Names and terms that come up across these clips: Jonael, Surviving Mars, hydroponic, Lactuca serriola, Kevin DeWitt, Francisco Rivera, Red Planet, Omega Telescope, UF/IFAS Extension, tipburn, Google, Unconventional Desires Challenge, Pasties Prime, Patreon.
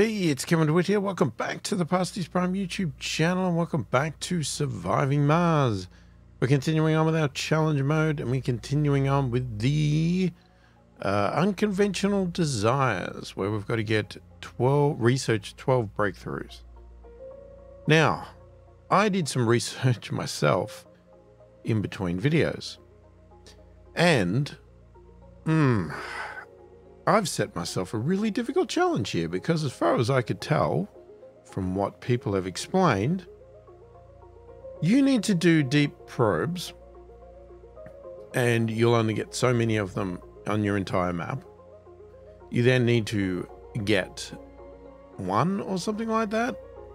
Hey, it's Kevin DeWitt here. Welcome back to the Pasties Prime YouTube channel, and welcome back to Surviving Mars. We're continuing on with our challenge mode, and we're continuing on with the Unconventional Desires, where we've got to get 12 breakthroughs. Now, I did some research myself in between videos, and I've set myself a really difficult challenge here, because as far as I could tell from what people have explained, you need to do deep probes and you'll only get so many of them on your entire map. You then need to get one or something like that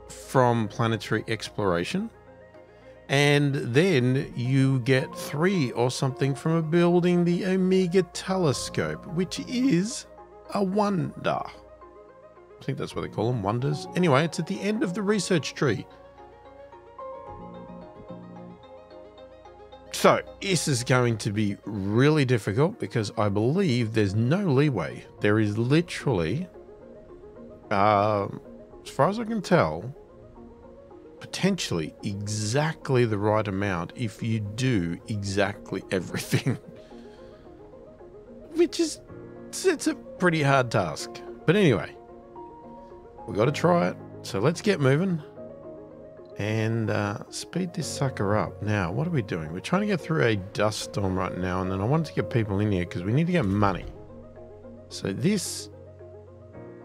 from planetary exploration, and then you get 3 or something from building the Omega Telescope, which is a wonder. I think that's what they call them, wonders. Anyway, it's at the end of the research tree. So this is going to be really difficult, because I believe there's no leeway. There is literally, as far as I can tell, potentially exactly the right amount if you do exactly everything, which is, it's a pretty hard task. But anyway, we got to try it. So let's get moving and speed this sucker up. Now, what are we doing? We're trying to get through a dust storm right now, and then I wanted to get people in here because we need to get money. So this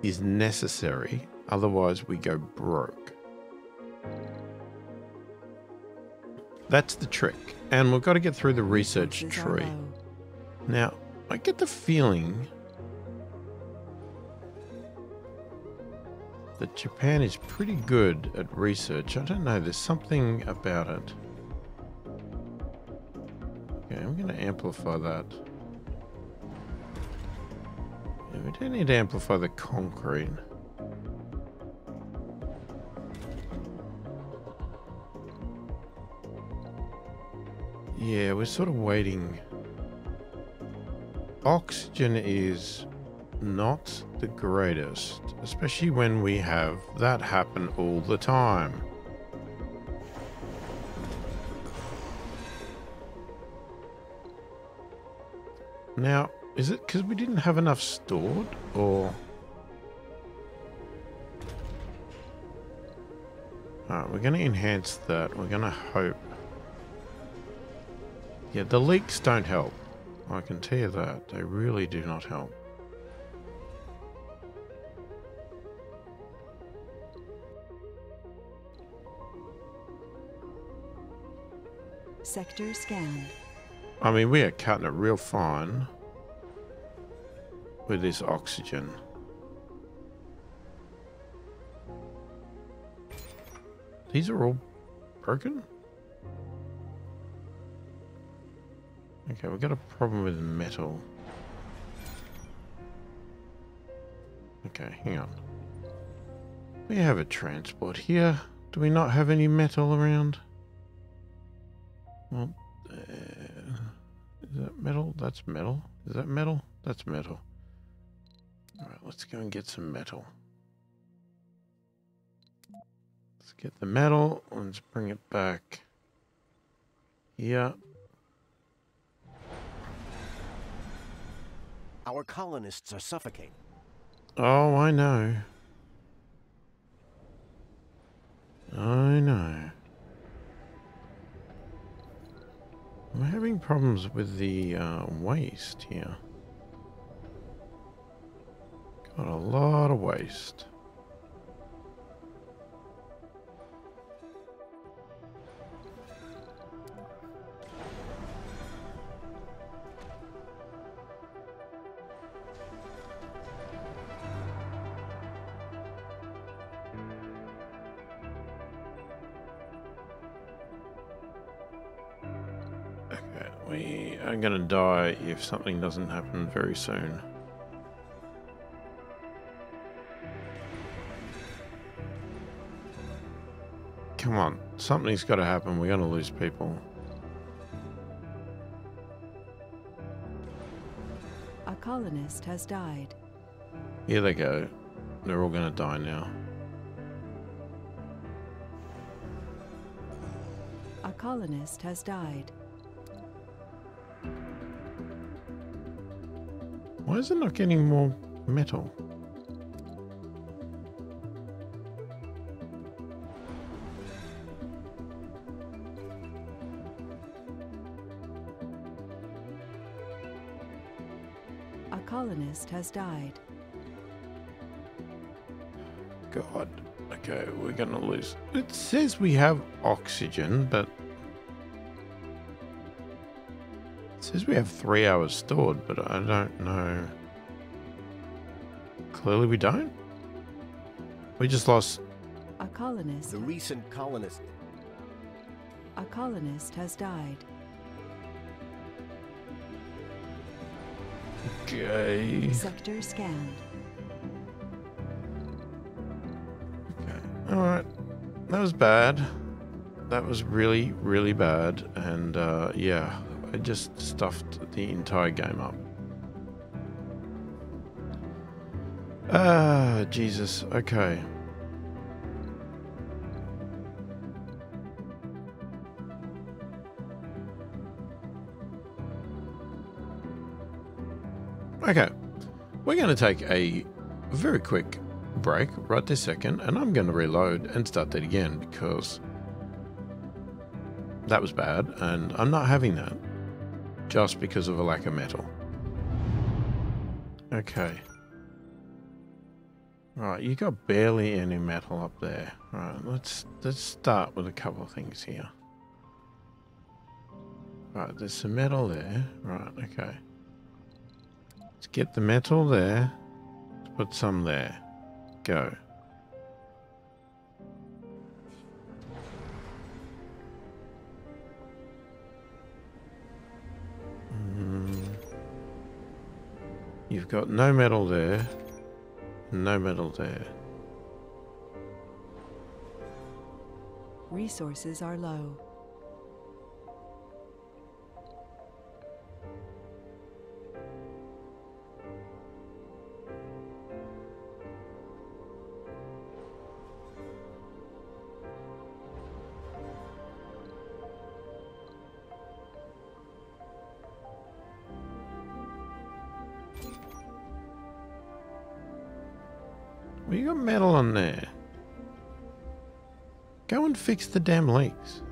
is necessary, otherwise we go broke. That's the trick. And we've got to get through the research tree. Now, I get the feeling that Japan is pretty good at research. I don't know, there's something about it. Okay, I'm going to amplify that. Yeah, we don't need to amplify the concrete. Yeah, we're sort of waiting. Oxygen is not the greatest, especially when we have that happen all the time. Now, is it because we didn't have enough stored, or? Alright, we're going to enhance that. We're going to hope. Yeah, the leaks don't help. I can tell you that. They really do not help. Sector scanned. I mean, we are cutting it real fine with this oxygen. These are all broken? Okay, we've got a problem with metal. Okay, hang on. We have a transport here. Do we not have any metal around? Well, is that metal? That's metal. Is that metal? That's metal. Alright, let's go and get some metal. Let's get the metal. Let's bring it back. Yeah. Our colonists are suffocating. Oh, I know. I know. We're having problems with the waste here. Got a lot of waste. We are going to die if something doesn't happen very soon. Come on, something's got to happen. We're going to lose people. A colonist has died. Here they go. They're all gonna die now. A colonist has died. Why is it not getting more metal? A colonist has died. God. Okay, we're gonna lose. It says we have oxygen, but it says we have 3 hours stored, but I don't know. Clearly we don't. We just lost a colonist. The recent colonist. A colonist has died. Okay. Sector scanned. Alright, that was bad. That was really, really bad. And yeah, I just stuffed the entire game up. Ah, Jesus, okay. Okay, we're going to take a very quick break right this second, and I'm going to reload and start that again because that was bad, and I'm not having that just because of a lack of metal. Okay. Right, you got barely any metal up there. Right, let's start with a couple of things here. Right, there's some metal there. Right, okay. Let's get the metal there. Let's put some there. Go. You've got no metal there, no metal there. Resources are low. Metal on there. Go and fix the damn leaks.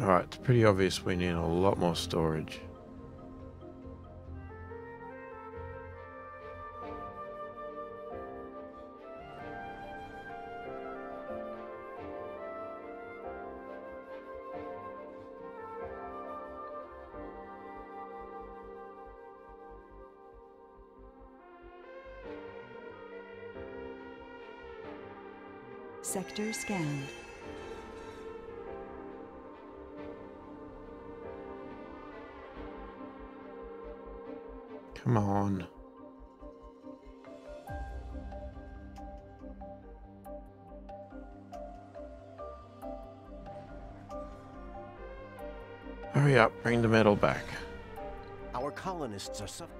Alright, it's pretty obvious we need a lot more storage. Sector scanned. Come on. Hurry up, bring the metal back. Our colonists are suffering.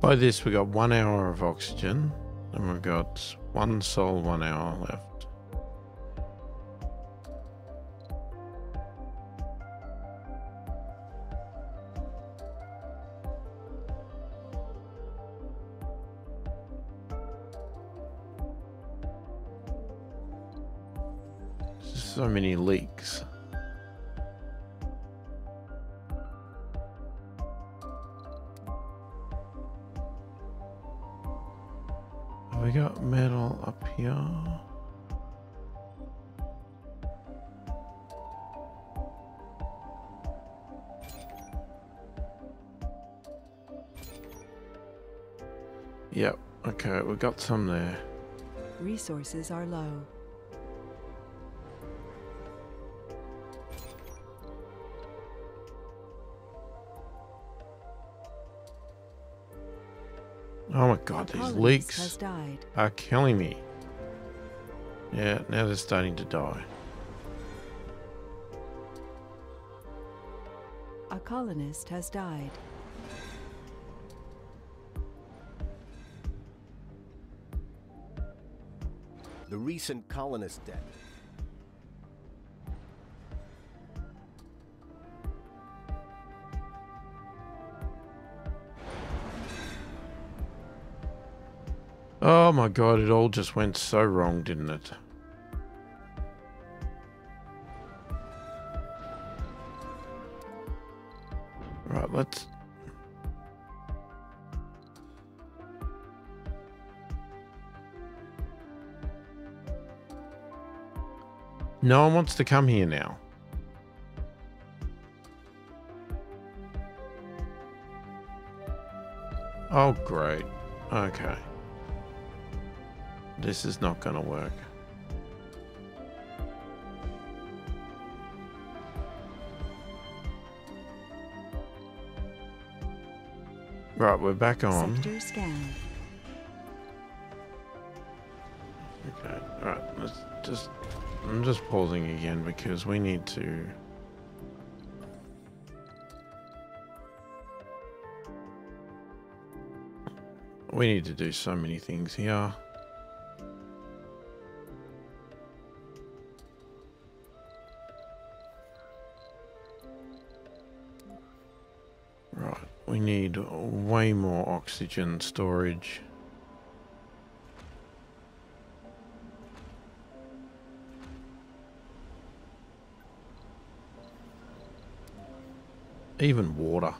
By this, we got 1 hour of oxygen, and we've got one soul, 1 hour left. There's so many leaks. we got metal up here. Yep, okay, we got some there. Resources are low. Oh my god, these leaks are killing me. Yeah, now they're starting to die. A colonist has died. The recent colonist death. Oh my god, it all just went so wrong, didn't it? Right, let's... No one wants to come here now. Oh, great. Okay. This is not going to work. Right, we're back on. Sector scan. Okay, all right, let's just... I'm just pausing again because we need to... We need to do so many things here. Right, we need way more oxygen storage. Even water.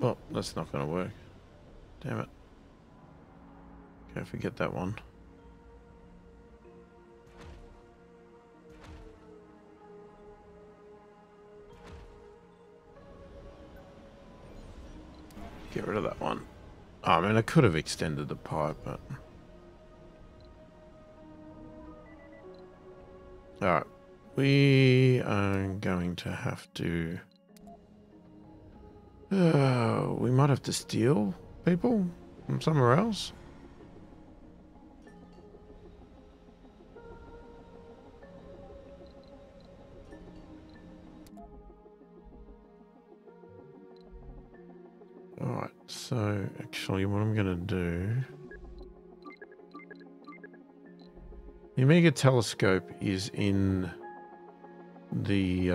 Well, that's not going to work. Damn it. Can't forget that one. Get rid of that one. Oh, I mean, I could have extended the pipe, but... Alright. We are going to have to... we might have to steal people from somewhere else. So, actually, what I'm going to do... The Omega Telescope is in the...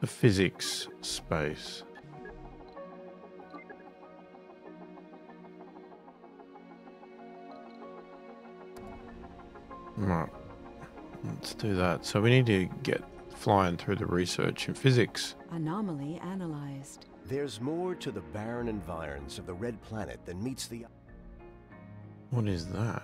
the physics space. Right. Let's do that. So we need to get... flying through the research in physics. Anomaly analyzed. There's more to the barren environs of the red planet than meets the... What is that?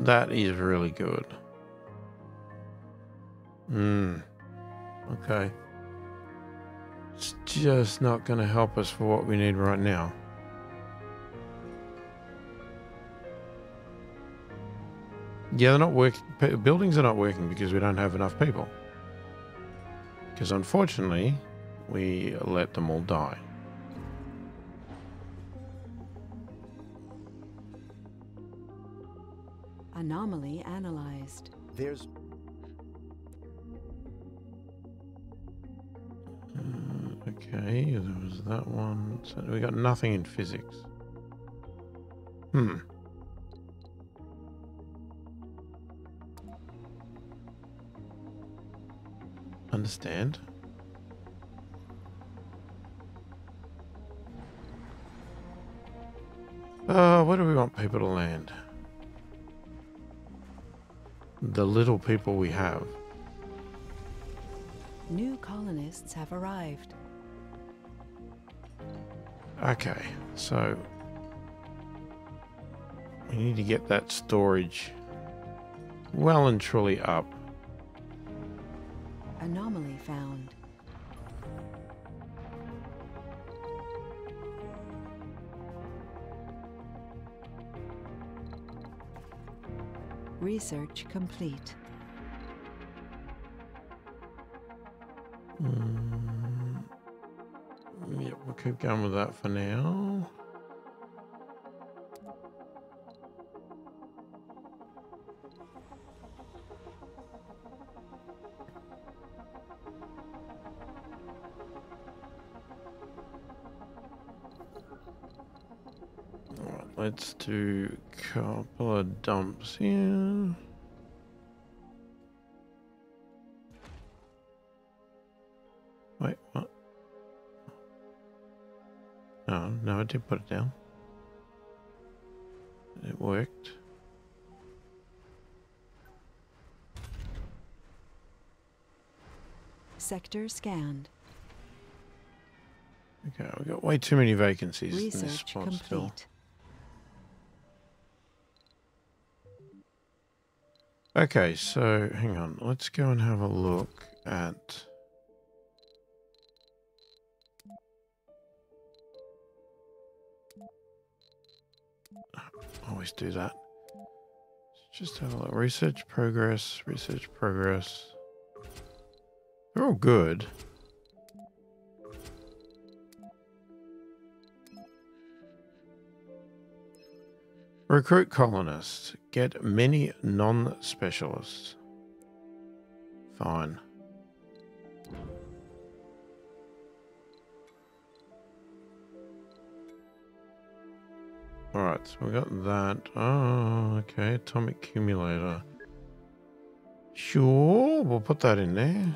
That is really good. Okay. It's just not going to help us for what we need right now. Yeah, they're not working. Buildings are not working because we don't have enough people. Because unfortunately, we let them all die. Anomaly analyzed. There's... okay, there was that one. So we got nothing in physics. Hmm. Understand. Where do we want people to land? The little people we have. New colonists have arrived. Okay, so we need to get that storage well and truly up. Anomaly found. Research complete. Yep, we'll keep going with that for now. Let's do a couple of dumps here. Wait, what? Oh, no, I did put it down. It worked. Sector scanned. Okay, we got way too many vacancies in this spot still. Okay, so hang on, let's go and have a look at always do that. Just have a look. Research progress, research progress. They're all good. Recruit colonists. Get many non-specialists. Fine. Alright, so we got that. Oh, okay. Atomic accumulator. Sure, we'll put that in there.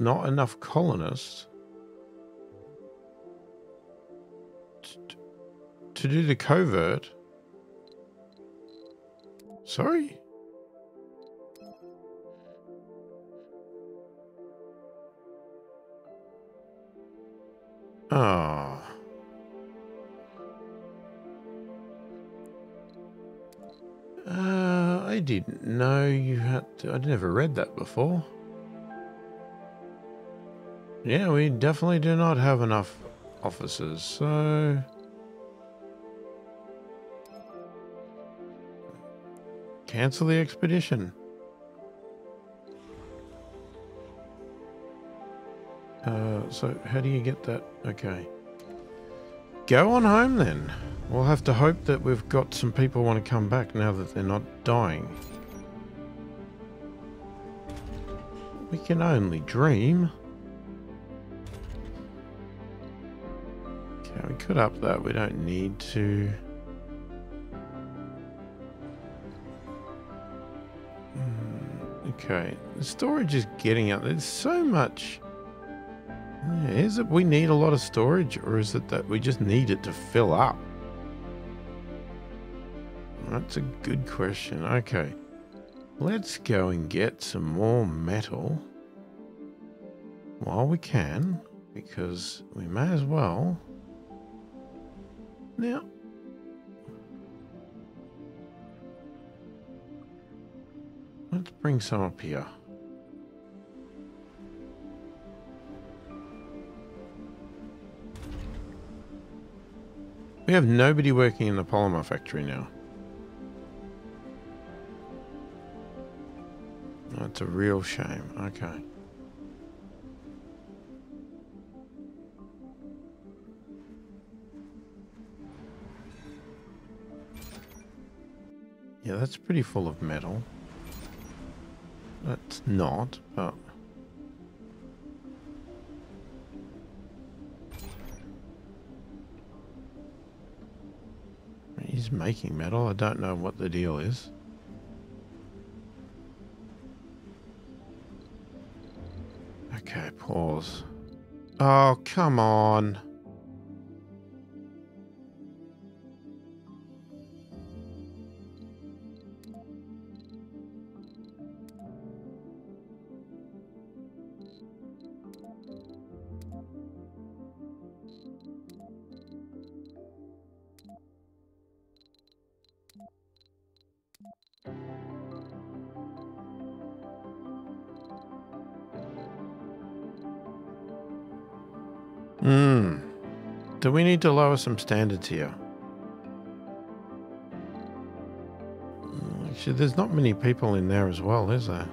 Not enough colonists to do the covert. Sorry? Oh. I didn't know you had to. I'd never read that before. Yeah, we definitely do not have enough officers, so cancel the expedition. So how do you get that? Okay. Go on home then. We'll have to hope that we've got some people want to come back now that they're not dying. We can only dream. We could up that, we don't need to. Okay, the storage is getting out. There's so much. Is it we need a lot of storage, or is it that we just need it to fill up? That's a good question. Okay, let's go and get some more metal while we can, because we may as well. Now, let's bring some up here. We have nobody working in the polymer factory now. That's a real shame. Okay. Yeah, that's pretty full of metal. That's not, but He's making metal. I don't know what the deal is. Okay, pause. Oh, come on. Do we need to lower some standards here? Actually, there's not many people in there as well, is there?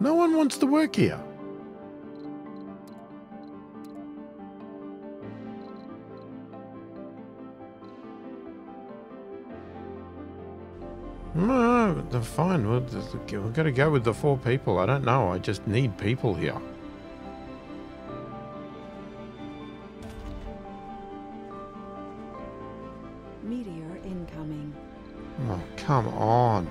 No one wants to work here. No, they're fine. We've got to go with the 4 people. I don't know. I just need people here. Come on.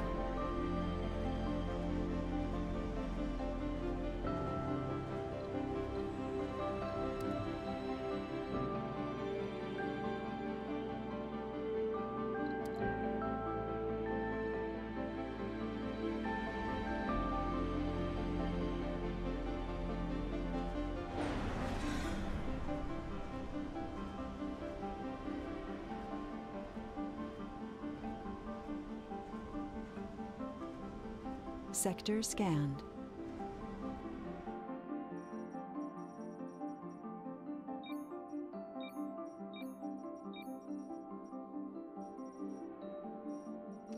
Sector scanned.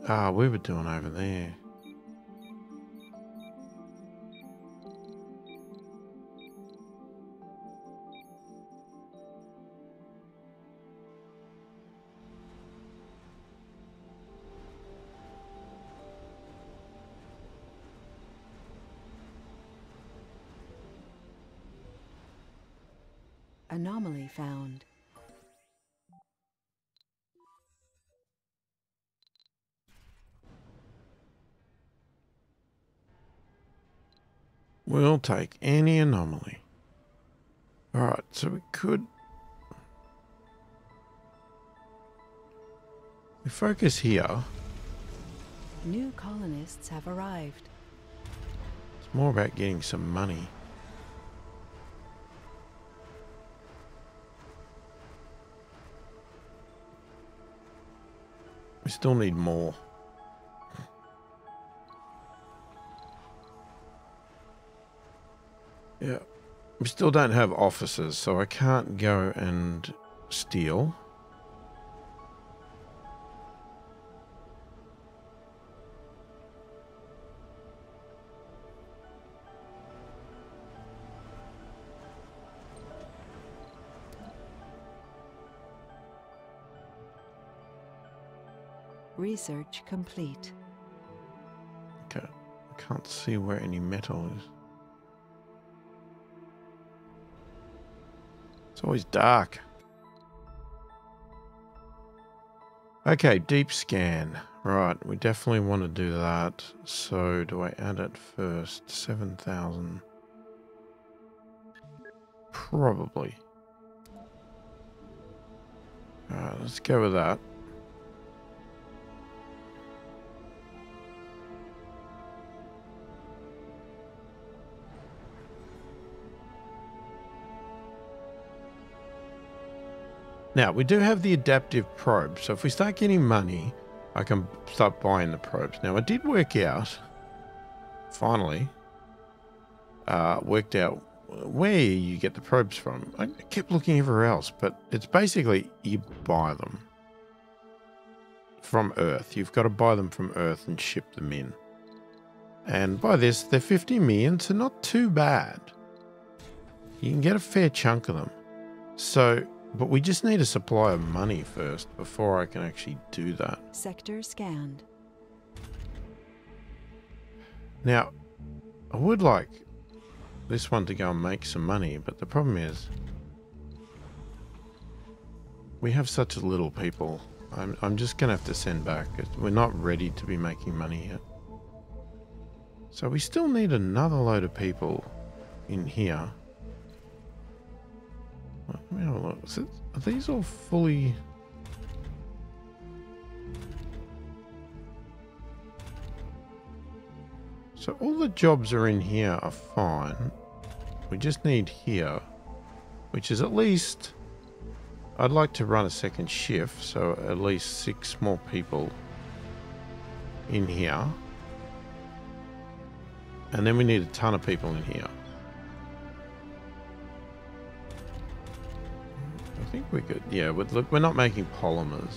Ah, we were doing over there. Anomaly found. We'll take any anomaly. All right, so we could... We focus here. New colonists have arrived. It's more about getting some money. We still need more. Yeah. We still don't have officers, so I can't go and steal. Research complete. Okay, I can't see where any metal is. It's always dark. Okay, deep scan. Right, we definitely want to do that. So do I add it first? 7,000. Probably. Alright, let's go with that. Now, we do have the adaptive probe, so if we start getting money, I can start buying the probes. Now, I did work out, finally, worked out where you get the probes from. I kept looking everywhere else, but it's basically you buy them from Earth. You've got to buy them from Earth and ship them in. And by this, they're 50 million, so not too bad. You can get a fair chunk of them. So... But we just need a supply of money first before I can actually do that. Sector scanned. Now, I would like this one to go and make some money, but the problem is We have such little people. I'm just going to have to send back. We're not ready to be making money yet. So we still need another load of people in here. Let me have a look. Are these all fully... So all the jobs are in here are fine. We just need here, which is at least... I'd like to run a second shift, so at least 6 more people in here. And then we need a ton of people in here. I think we could, yeah, look, we're not making polymers.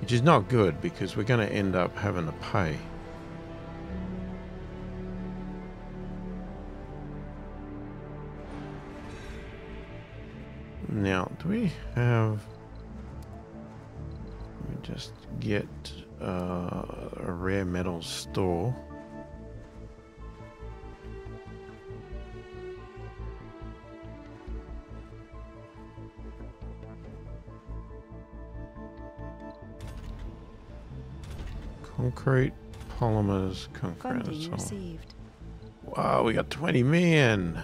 Which is not good, because we're going to end up having to pay. Now, do we have... Let me just get a rare metals store. Concrete, polymers, concrete. Funding received. Wow, we got 20 million.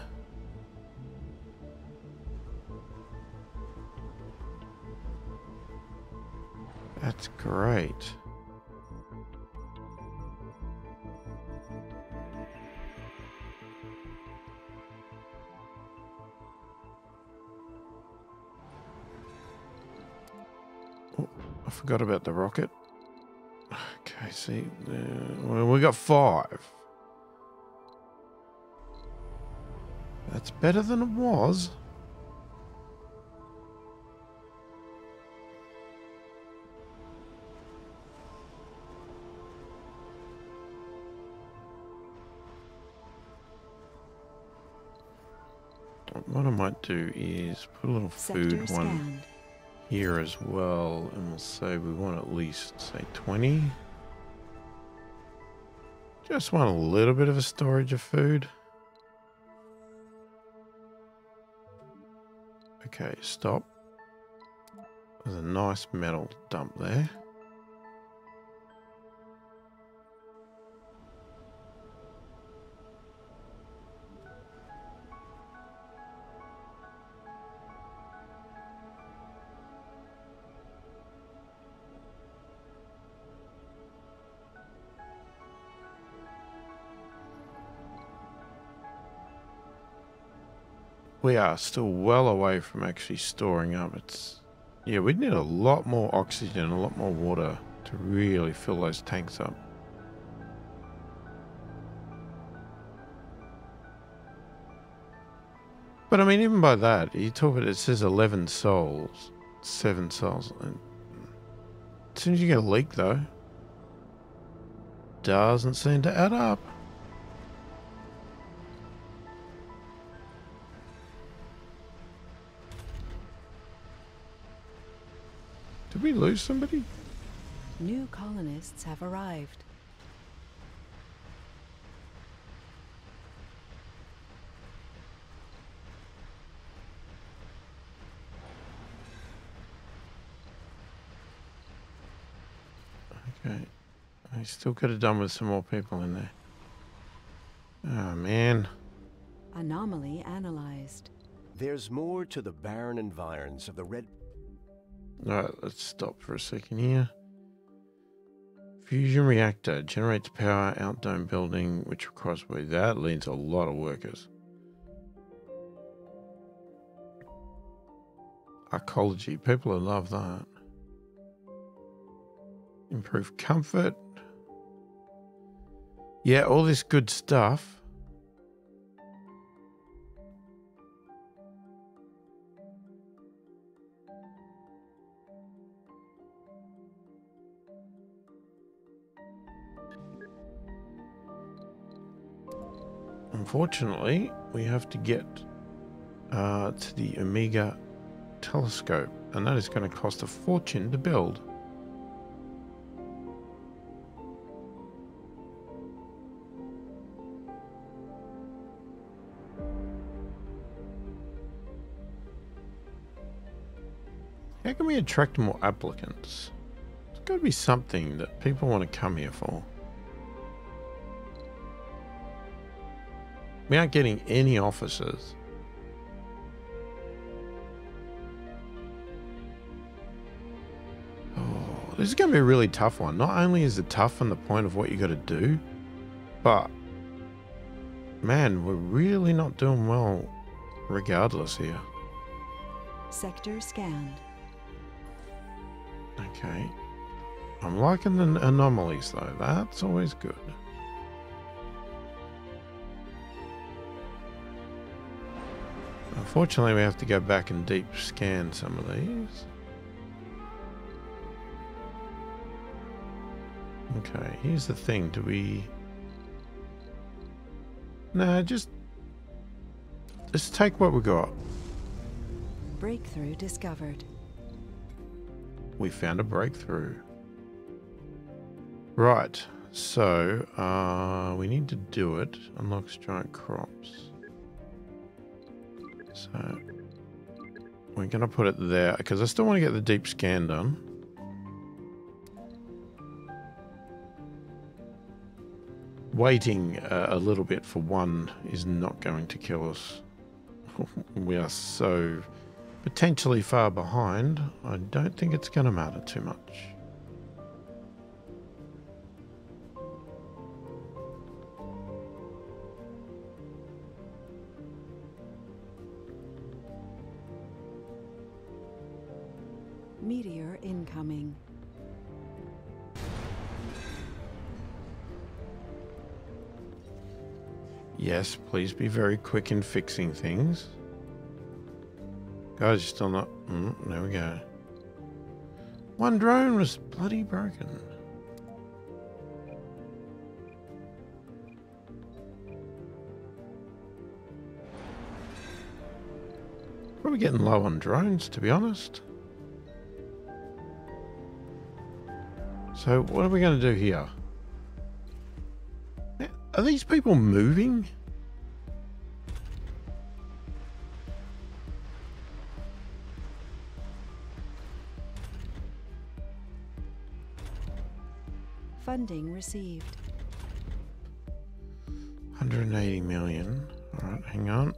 That's great. Oh, I forgot about the rocket. Okay, see, well, we got 5. That's better than it was. What I might do is put a little food one here as well, and we'll say we want at least, say, 20. Just want a little bit of a storage of food. Okay, stop. There's a nice metal dump there. We are still well away from actually storing up. It's, yeah, we'd need a lot more oxygen, a lot more water to really fill those tanks up. But I mean, even by that, you talk about it says 11 souls, 7 souls. And as soon as you get a leak, though, doesn't seem to add up. Did we lose somebody? New colonists have arrived. Okay. I still could have done with some more people in there. Oh, man. Anomaly analyzed. There's more to the barren environs of the Red... Alright, let's stop for a second here. Fusion reactor generates power, outdome building, which requires way that leads a lot of workers. Archaeology, people will love that. Improve comfort. Yeah, all this good stuff. Unfortunately, we have to get to the Omega Telescope, and that is going to cost a fortune to build. How can we attract more applicants? There's got to be something that people want to come here for. We aren't getting any officers. Oh, this is going to be a really tough one. Not only is it tough on the point of what you got to do, but man, we're really not doing well regardless here. Sector scanned. Okay. I'm liking the anomalies though. That's always good. Unfortunately, we have to go back and deep scan some of these. Okay, here's the thing. Do we... No, just... Let's take what we got. Breakthrough discovered. We found a breakthrough. Right, so we need to do it. Unlocks giant crops. So we're going to put it there because I still want to get the deep scan done. Waiting a little bit for one is not going to kill us. We are so potentially far behind. I don't think it's going to matter too much. Meteor incoming. Yes, please be very quick in fixing things. Guys, you're still not... there we go. One drone was bloody broken. Probably getting low on drones, to be honest. So what are we going to do here? Are these people moving? Funding received. 180 million. All right, hang on.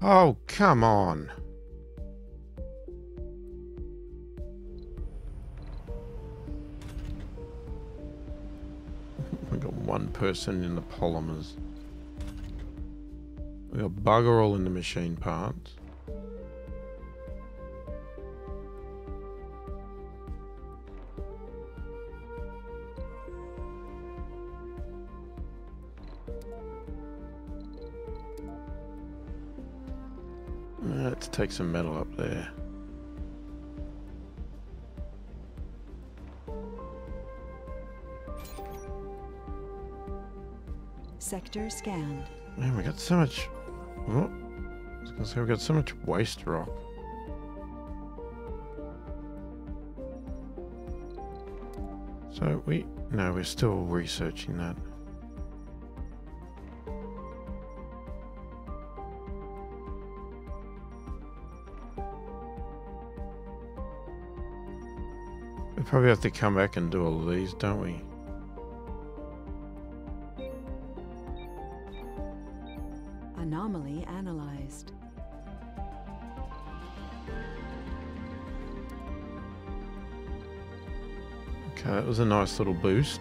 Oh, come on. One person in the polymers. We got bugger all in the machine parts. Let's take some metal up there. Sector scanned. Man, we got so much. Oh, I was gonna say we got so much waste rock. So we're still researching that. We probably have to come back and do all of these, don't we? Anomaly analyzed. Okay, that was a nice little boost.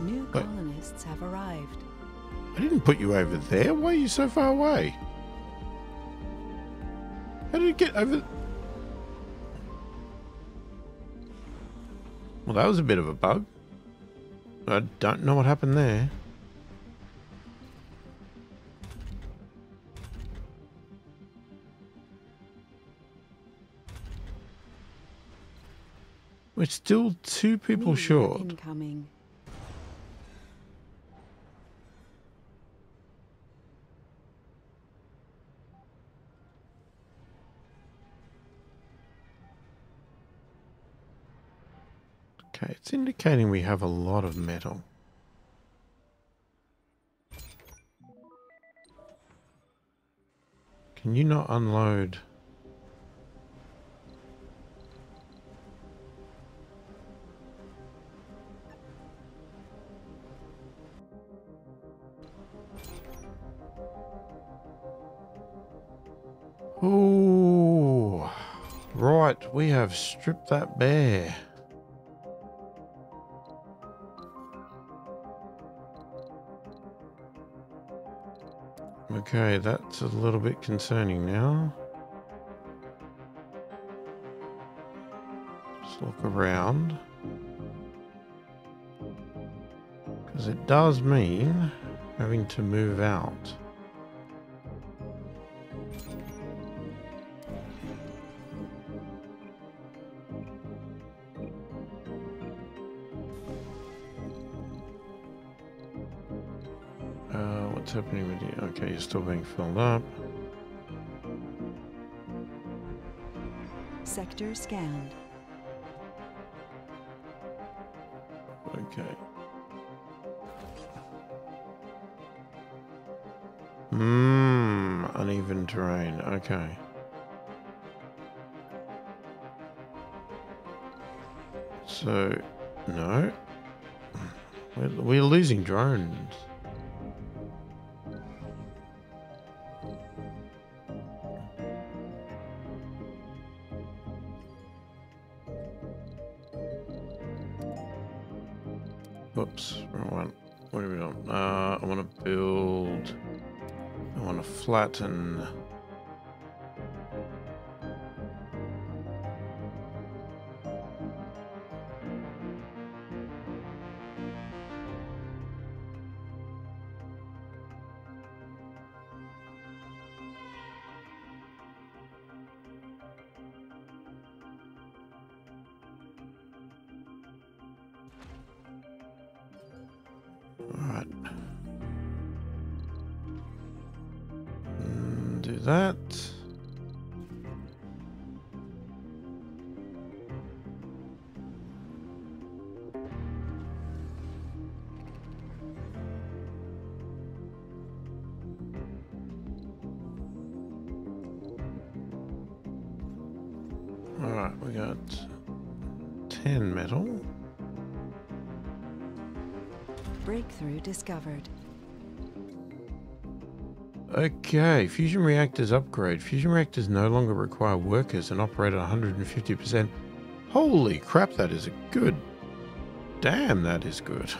New colonists have arrived. I didn't put you over there. Why are you so far away? How did it get over? Well, that was a bit of a bug. I don't know what happened there. We're still two people short. Incoming. Okay, it's indicating we have a lot of metal. Can you not unload? Ooh, right, we have stripped that bear. Okay, that's a little bit concerning now. Just look around. Because it does mean having to move out. Happening with you? Okay, you're still being filled up. Sector scanned. Okay. Uneven terrain. Okay. So, no. We're losing drones. Flatten. Discovered. Okay, fusion reactors upgrade. Fusion reactors no longer require workers and operate at 150%. Holy crap, that is a good. Damn, that is good.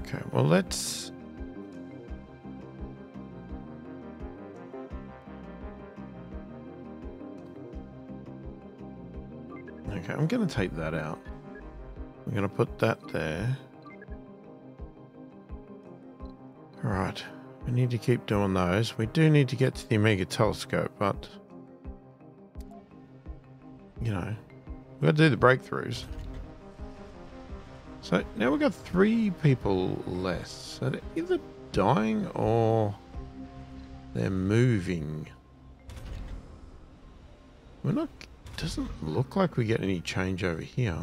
Okay, well, let's. Okay, I'm going to take that out. I'm going to put that there. All right. We need to keep doing those. We do need to get to the Omega Telescope, but, you know, we've got to do the breakthroughs. So now we've got three people less. So they're either dying or they're moving. We're not, doesn't look like we get any change over here.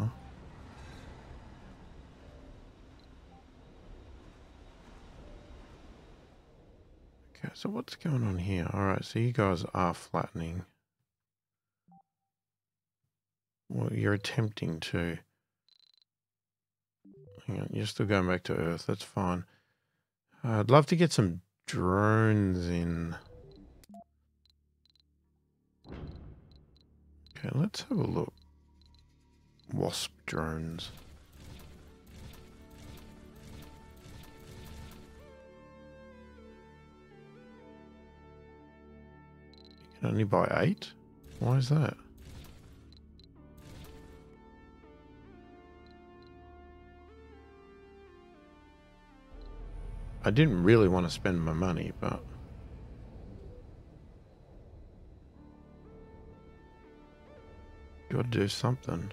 Okay, so what's going on here? Alright, so you guys are flattening. Well, you're attempting to. Hang on, you're still going back to Earth, that's fine. I'd love to get some drones in. Okay, let's have a look. Wasp drones. Only by 8? Why is that? I didn't really want to spend my money, but Gotta do something.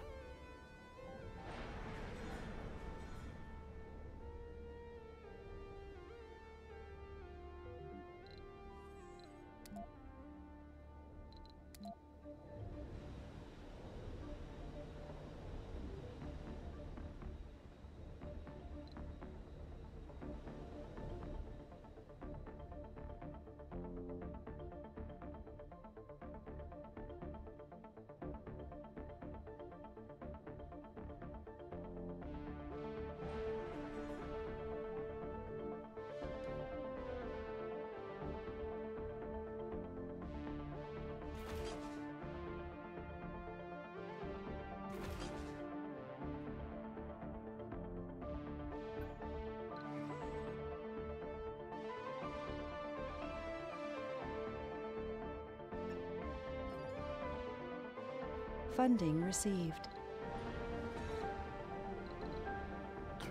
Funding received.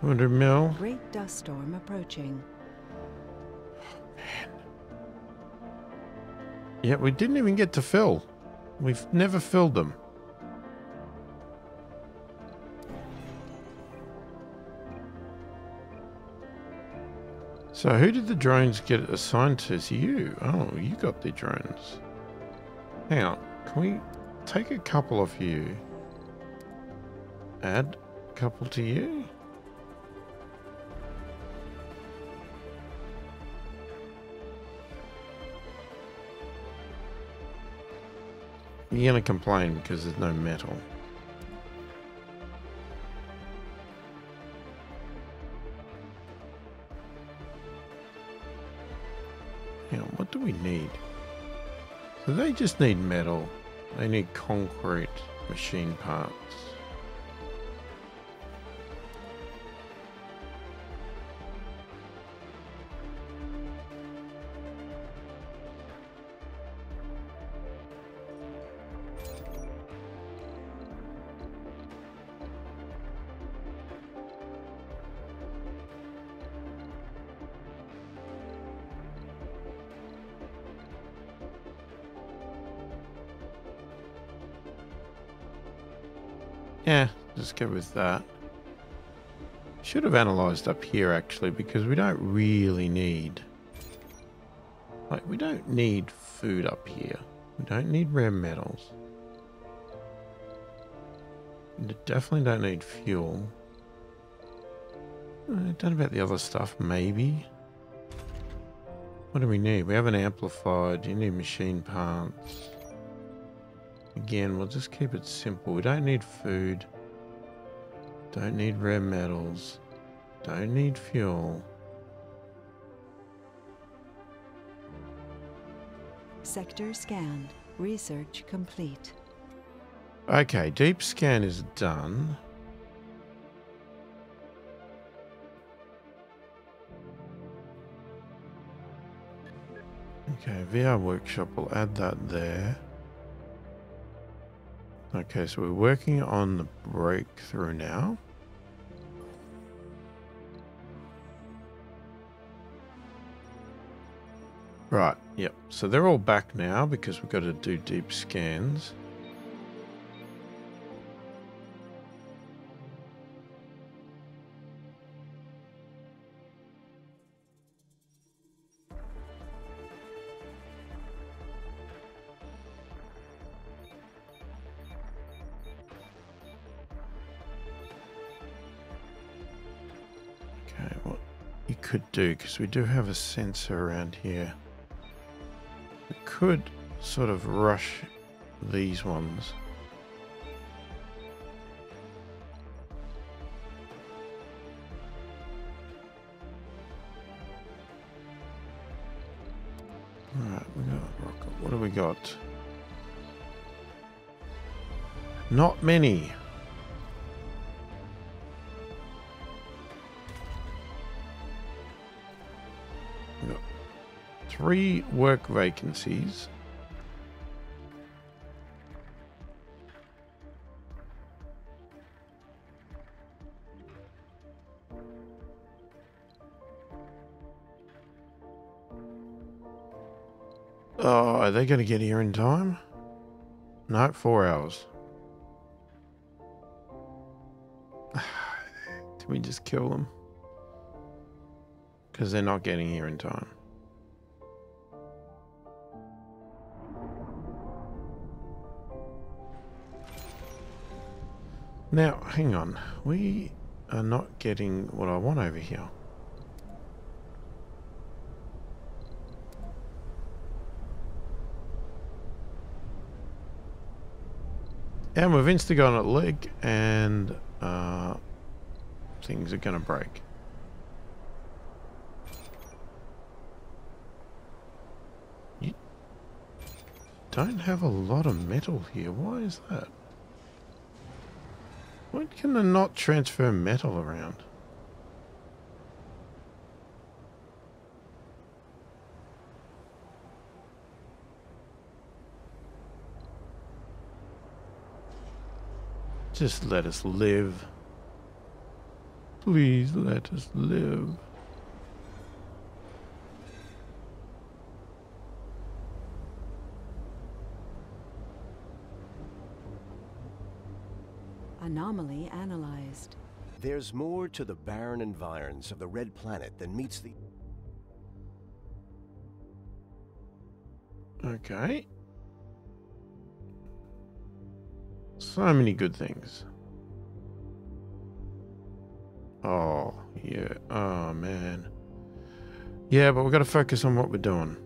200 mil. Great dust storm approaching. Oh, man. Yeah, we didn't even get to fill. We've never filled them. So who did the drones get assigned to? It's you. Oh, you got the drones. Hang on. Can we... take a couple of you. Add a couple to you. You're gonna complain because there's no metal. Hang on, what do we need? So they just need metal. They need concrete machine parts. Yeah, just go with that. Should have analysed up here actually, because we don't really need... like, we don't need food up here. We don't need rare metals. We definitely don't need fuel. Don't know about the other stuff, maybe. What do we need? We have an amplified, you need machine parts. Again, we'll just keep it simple. We don't need food. Don't need rare metals. Don't need fuel. Sector scanned. Research complete. Okay, deep scan is done. Okay, VR workshop, we'll add that there. Okay, so we're working on the breakthrough now. Right, yep. So they're all back now because we've got to do deep scans. Because we do have a sensor around here. We could sort of rush these ones. Alright, we got a rocket. What do we got? Not many. Three work vacancies. Oh, are they going to get here in time? No, 4 hours. Can we just kill them? Because they're not getting here in time. Now, hang on. We are not getting what I want over here. And we've insta-gone at leg, and things are going to break. You don't have a lot of metal here. Why is that? Why can they not transfer metal around? Just let us live. Please let us live. Anomaly analyzed. There's more to the barren environs of the red planet than meets the... Okay. So many good things. Oh, yeah. Oh, man. Yeah, but we've got to focus on what we're doing.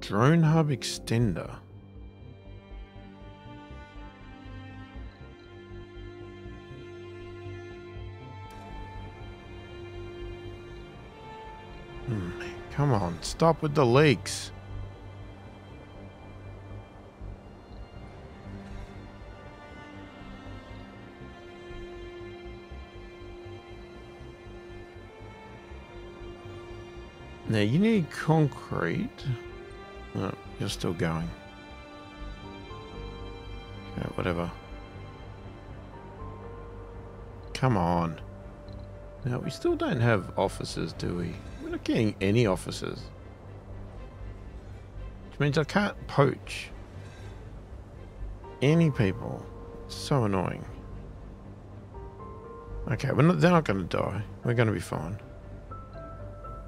Drone hub extender. Come on, stop with the leaks. Now you need concrete. Oh, you're still going. Okay, whatever. Come on. Now we still don't have offices, do we? We're not getting any offices. Which means I can't poach any people. It's so annoying. Okay, they're not going to die. We're going to be fine.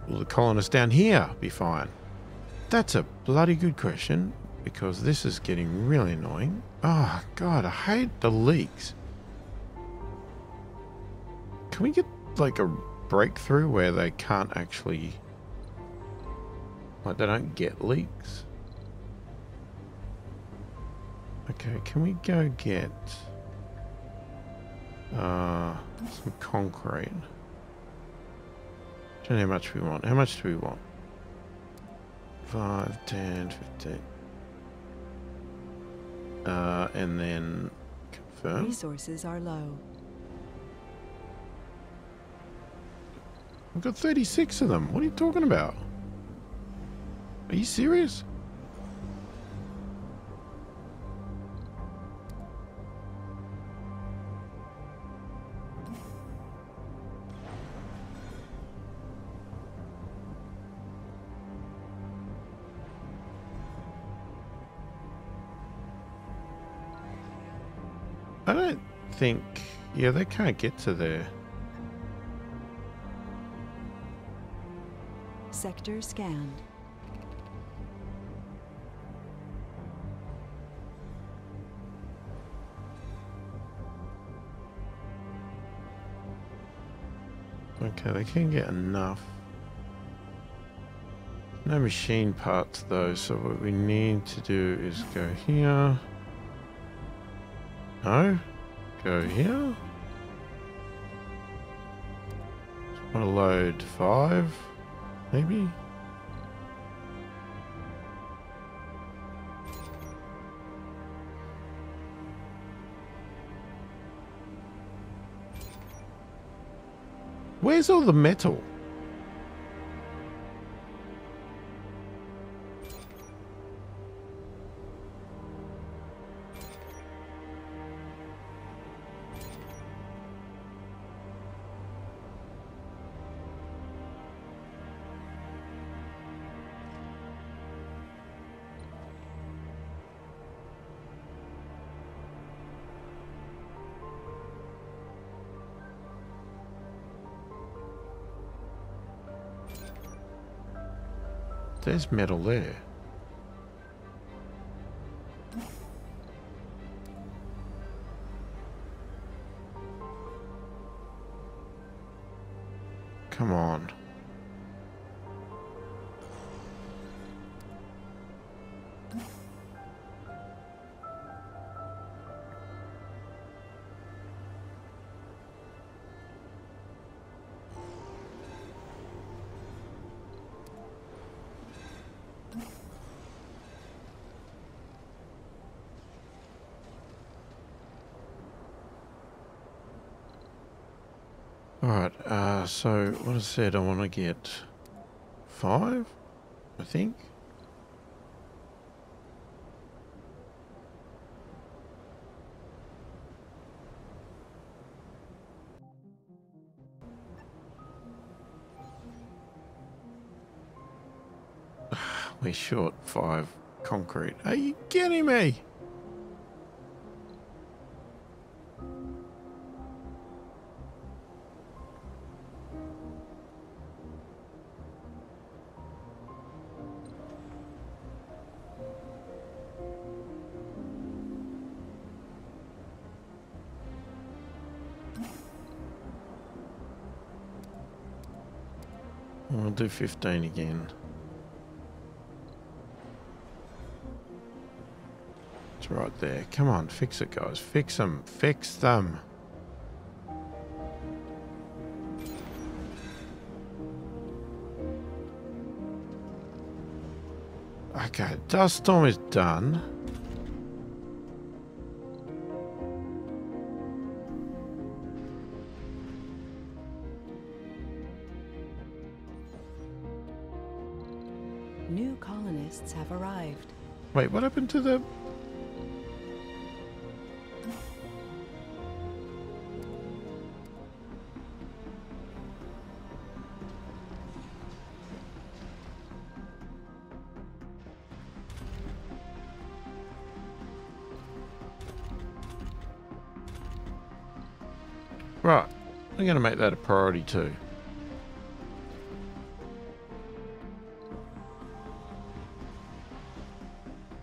Will the colonists down here be fine? That's a bloody good question, because this is getting really annoying. Oh, God, I hate the leaks. Can we get, like, a breakthrough where they can't actually... Like, they don't get leaks? Okay, can we go get... some concrete... I don't know how much we want. How much do we want? 5, 10, 15. And then confirm. Resources are low. I've got 36 of them. What are you talking about? Are you serious? I don't think... Yeah, they can't get to there. Sector scanned. Okay, they can get enough. No machine parts though, so what we need to do is go here. No, go here. Just want to load 5, maybe. Where's all the metal? There's metal there. Come on. So, what I said, I want to get 5, I think. We're short 5 concrete. Are you kidding me? I'll do 15 again. It's right there. Come on, fix it, guys. Fix them. Fix them. Okay, Dust Storm is done. Wait, what happened to the... Right, I'm going to make that a priority too.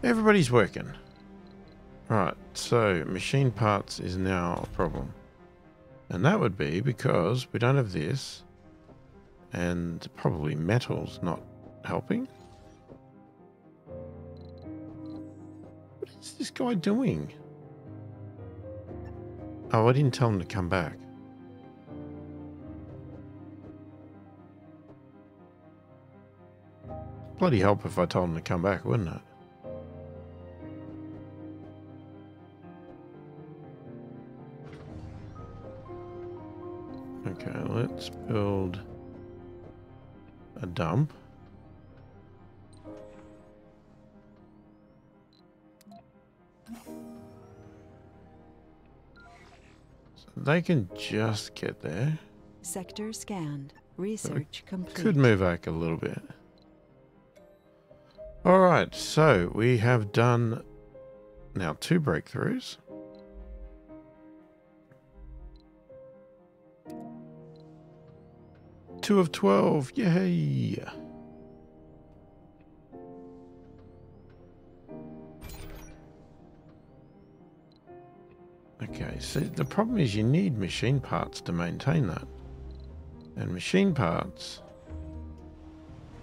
Everybody's working. Right, so machine parts is now a problem. And that would be because we don't have this. And probably metal's not helping. What is this guy doing? Oh, I didn't tell him to come back. Bloody help if I told him to come back, wouldn't it? Okay, let's build a dump. So they can just get there. Sector scanned. Research complete. Could move back a little bit. All right, so we have done now 2 breakthroughs. Of 12, yay! Okay, so the problem is you need machine parts to maintain that. And machine parts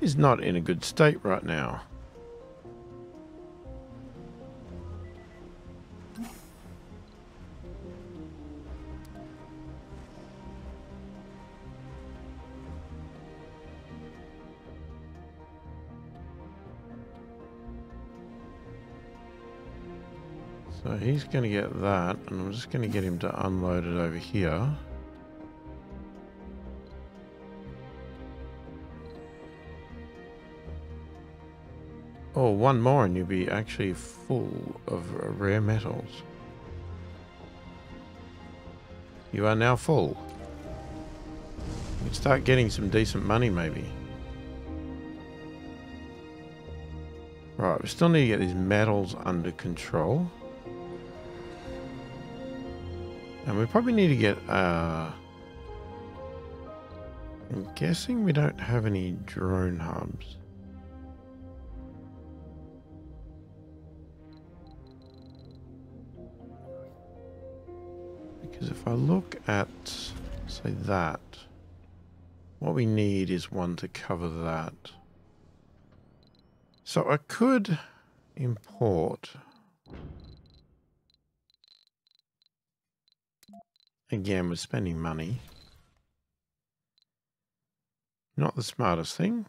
is not in a good state right now. So he's going to get that, and I'm just going to get him to unload it over here. Oh, 1 more and you'll be actually full of rare metals. You are now full. You can start getting some decent money maybe. Right, we still need to get these metals under control. And we probably need to get, I'm guessing we don't have any drone hubs. Because if I look at, say, that, what we need is one to cover that. So I could import. Again, we're spending money. Not the smartest thing.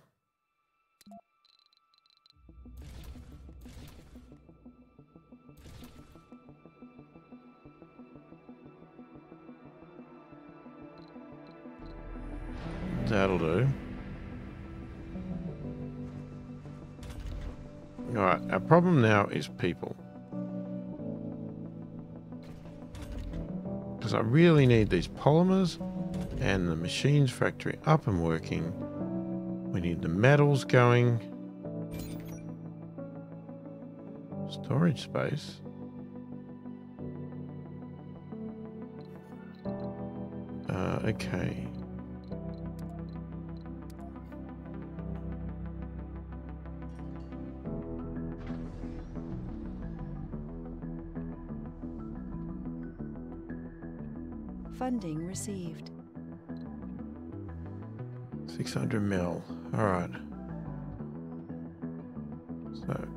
That'll do. Alright, our problem now is people. Because I really need these polymers and the machines factory up and working. We need the metals going. Storage space. Okay. Funding received. 600 mil. All right. So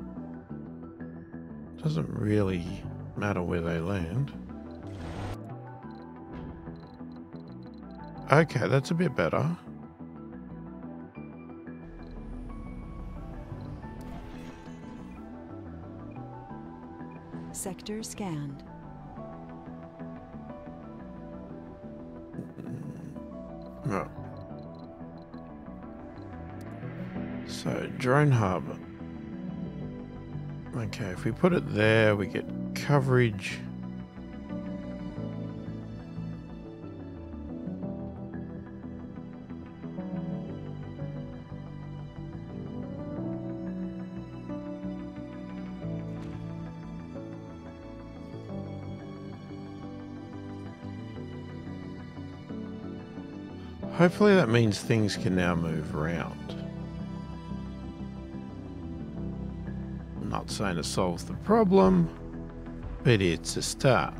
it doesn't really matter where they land. Okay, that's a bit better. Sector scanned. Right. So, drone hub. Okay, if we put it there, we get coverage. Hopefully that means things can now move around. I'm not saying it solves the problem, but it's a start.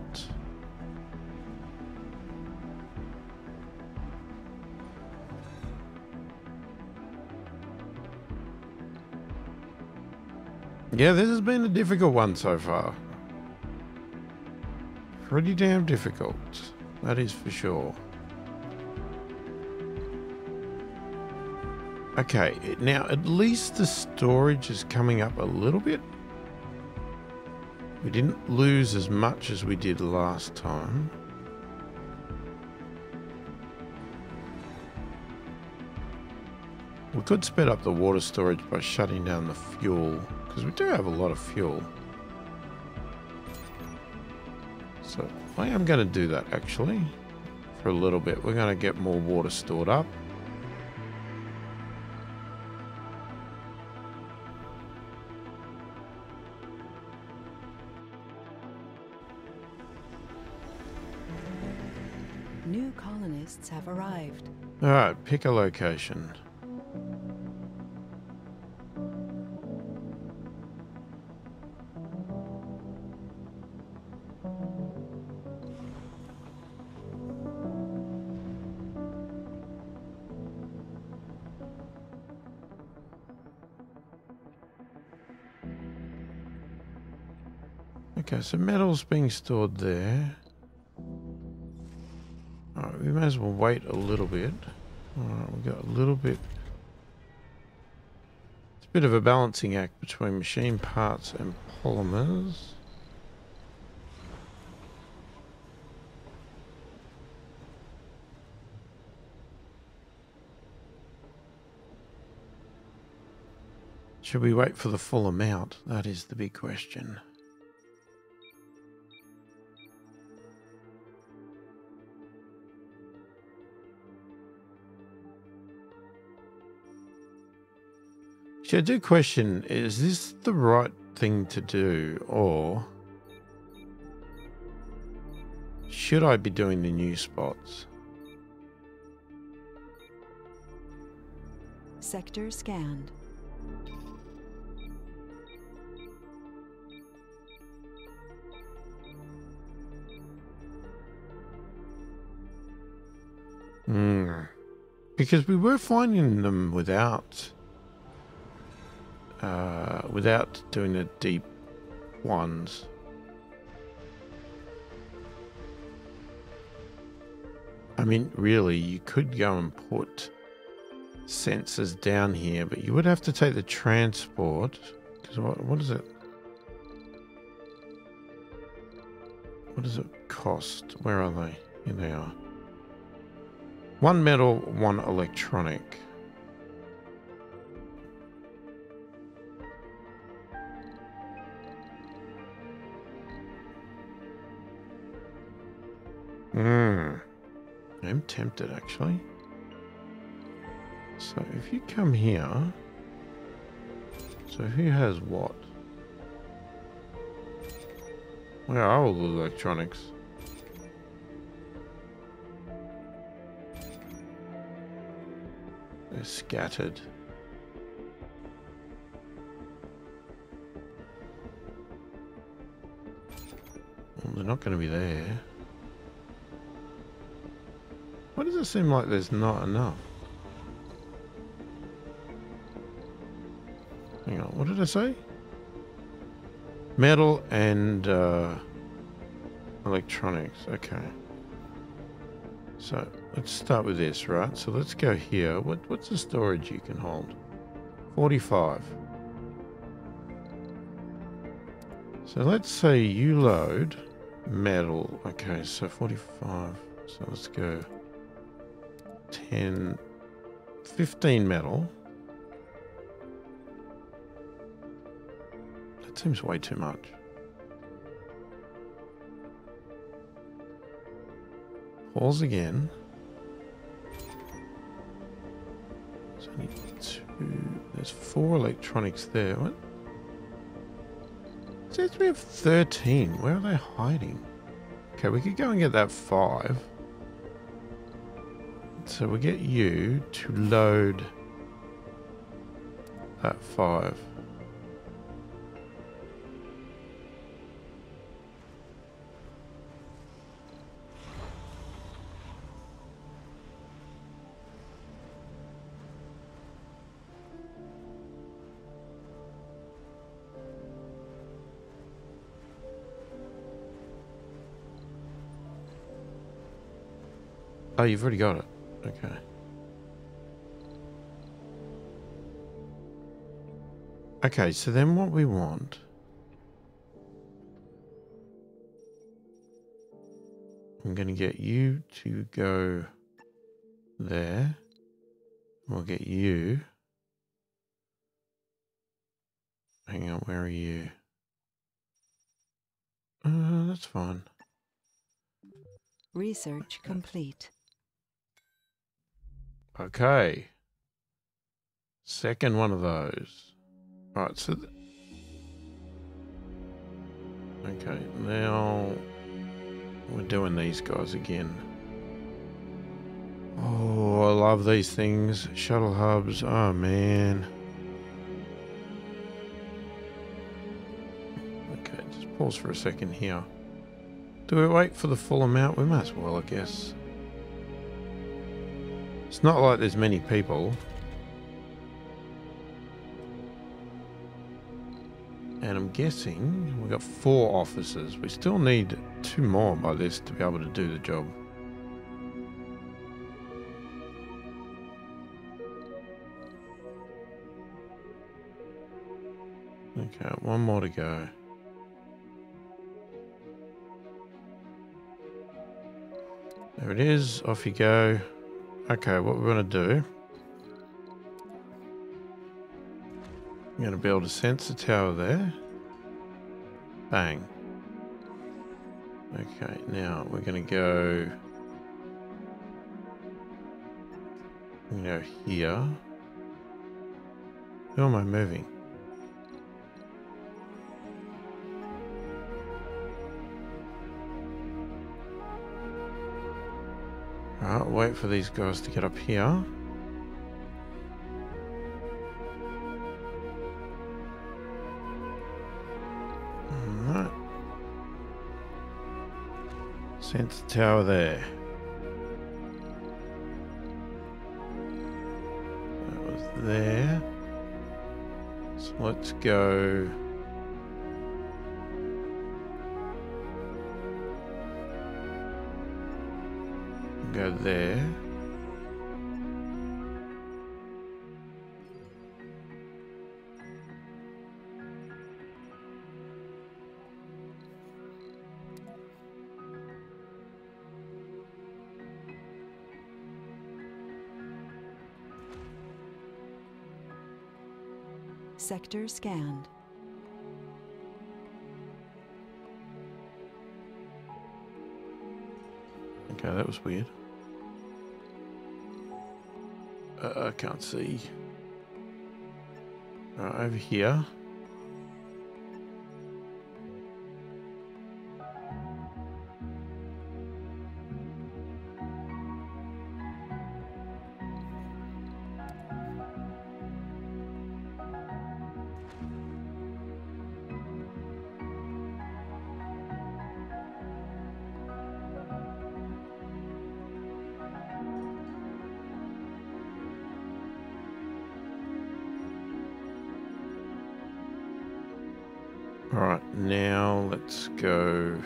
Yeah, this has been a difficult one so far. Pretty damn difficult, that is for sure. Okay, now at least the storage is coming up a little bit. We didn't lose as much as we did last time. We could speed up the water storage by shutting down the fuel, because we do have a lot of fuel. So I am going to do that actually for a little bit. We're going to get more water stored up. Have arrived. All right, pick a location. Okay, so metal's being stored there. We may as well wait a little bit. Alright, we've got a little bit. It's a bit of a balancing act between machine parts and polymers. Should we wait for the full amount? That is the big question. I do question, is this the right thing to do, or should I be doing the new spots? Sector scanned. Because we were finding them without without doing the deep ones. I mean, really, you could go and put sensors down here, but you would have to take the transport, because what is it? What does it cost? Where are they? Here they are. One metal, one electronic. I'm tempted, actually. So if you come here, so who has what? Where are all the electronics? They're scattered. Well, they're not going to be there. Why does it seem like there's not enough? Hang on, what did I say? Metal and electronics. Okay. So let's start with this, right? So let's go here. What's the storage you can hold? 45. So let's say you load metal. Okay, so 45. So let's go 10, 15 metal. Seems way too much. 4s again. So I need 2. There's 4 electronics there. What? It says we have 13. Where are they hiding? Okay, we could go and get that 5. So we get you to load that 5. Oh, you've already got it. Okay. Okay, so then what we want... I'm going to get you to go there. We'll get you... Hang on, where are you? That's fine. Research complete. Okay. Second one of those. All right, so... Okay, now... We're doing these guys again. Oh, I love these things. Shuttle hubs. Oh, man. Okay, just pause for a second here. Do we wait for the full amount? We might as well, I guess. It's not like there's many people. And I'm guessing we've got 4 officers. We still need 2 more by this to be able to do the job. Okay, 1 more to go. There it is. Off you go. Okay, what we're going to do, I'm going to build a sensor tower there. Bang. Okay, now we're going to go, here. Who am I moving? Alright, wait for these guys to get up here. Alright. Sensor tower there. there. So let's go. Go there. Sector scanned. Okay, that was weird. I can't see. Right, over here. Alright, now let's go.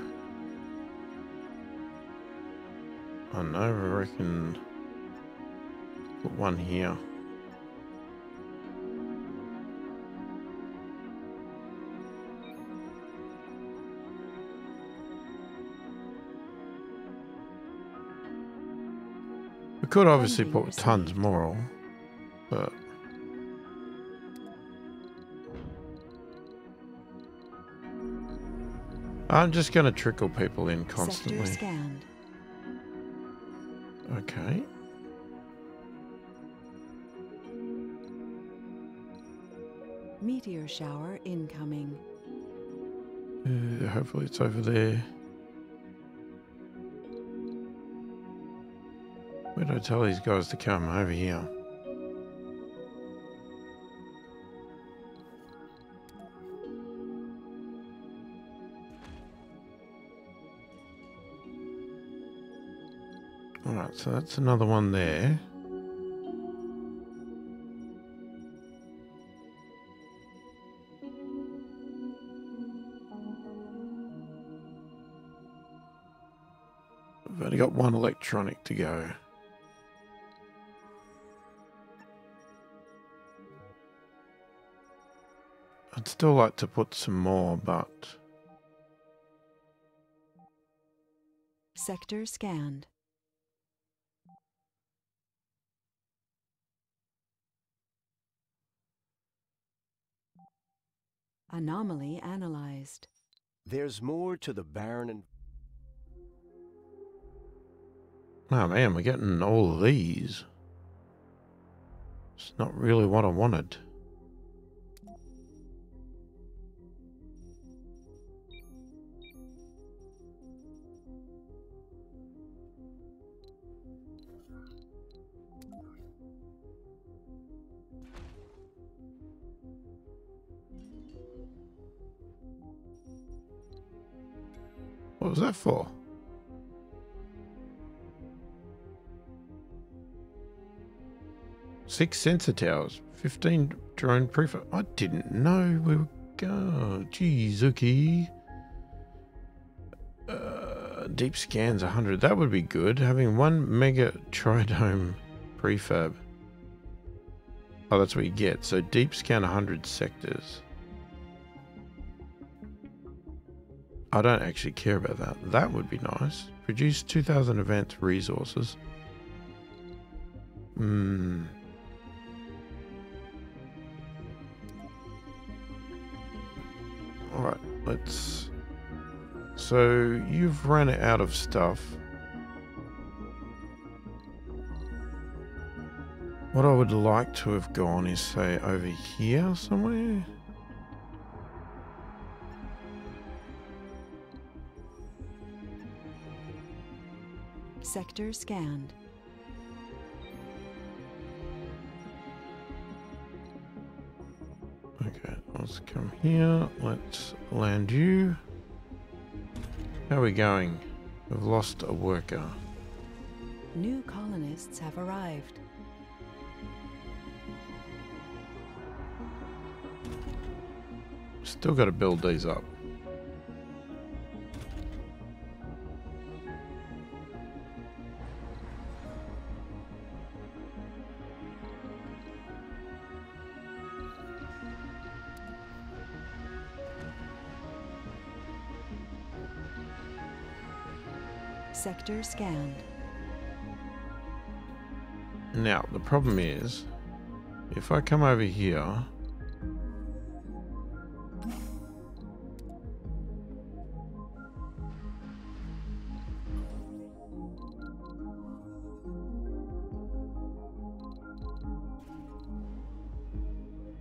I know, I reckon put one here. We could obviously put tons more, but I'm just going to trickle people in constantly. Okay. Meteor shower incoming. Hopefully it's over there. Where do I tell these guys to come? Over here. So that's another one there. I've only got one electronic to go. I'd still like to put some more, but... Sector scanned. Anomaly analyzed. There's more to the barren and... Oh man, we're getting all of these. It's not really what I wanted. What was that for? Six sensor towers, 15 drone prefab. I didn't know we were going. Geez, okay. Deep scans 100. That would be good. Having one mega tridome prefab. Oh, that's what you get. So deep scan 100 sectors. I don't actually care about that. That would be nice. Produce 2,000 event resources. Alright, let's... So, you've run out of stuff. What I would like to have gone is, say, over here somewhere. Sector scanned. Okay, let's come here. Let's land you. How are we going? We've lost a worker. New colonists have arrived. Still got to build these up. Sector scanned. Now, the problem is, if I come over here,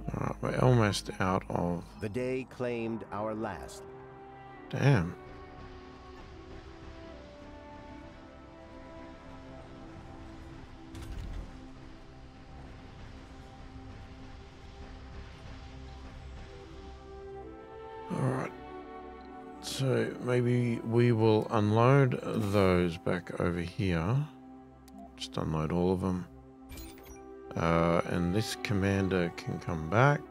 alright, we're almost out of... The day claimed our last. Damn. So maybe we will unload those back over here. Just unload all of them. And this commander can come back.